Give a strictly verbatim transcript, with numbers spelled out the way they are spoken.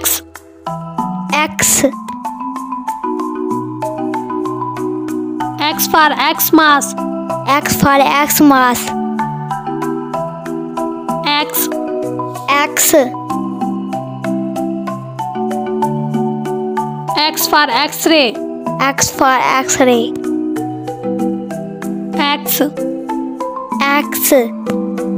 X X X for Xmas, X for Xmas, X X X for X-ray, X for X-ray, X X